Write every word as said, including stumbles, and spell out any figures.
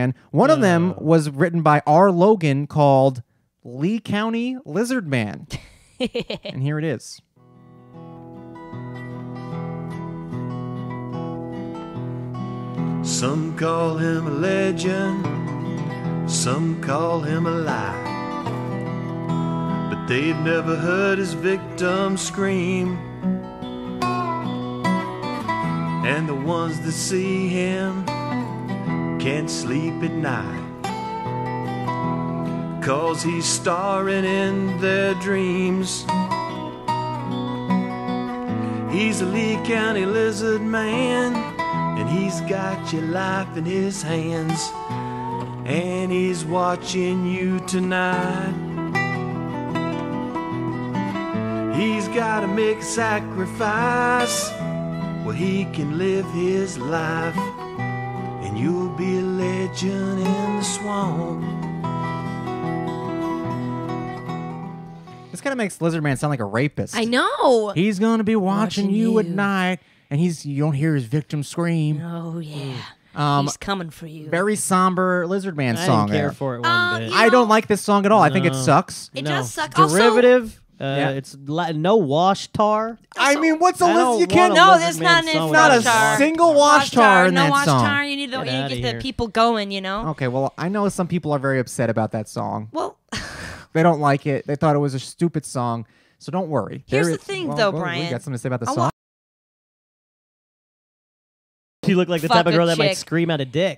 Man. One uh. of them was written by R. Logan called Lee County Lizard Man. And here it is. Some call him a legend, some call him a lie, but they've never heard his victims scream. And the ones that see him can't sleep at night, 'cause he's starring in their dreams. He's a Lee County Lizard Man, and he's got your life in his hands, and he's watching you tonight. He's gotta make a sacrifice, well, he can live his life, and you'll be a legend in the swamp. This kind of makes Lizard Man sound like a rapist. I know. He's gonna be watching, watching you, you at night. And he's, you don't hear his victim scream. Oh, yeah. Um, he's coming for you. Very somber Lizard Man I song. I don't care there. for it one um, bit. I don't like this song at all. No. I think it sucks. It no. does suck. Derivative. Also, uh, yeah. It's no wash tar. Also, I mean, what's a list? You can't. No, there's not, an not a tar. single wash tar in no that wash song. No wash tar. You need to get, you get the people going, you know? Okay, well, I know some people are very upset about that song. Well, they don't like it. They thought it was a stupid song. So don't worry. Here's there the is, thing, well, though, well, Brian. You got something to say about the song? You look like the Fuck type of girl chick. that might scream at a dick.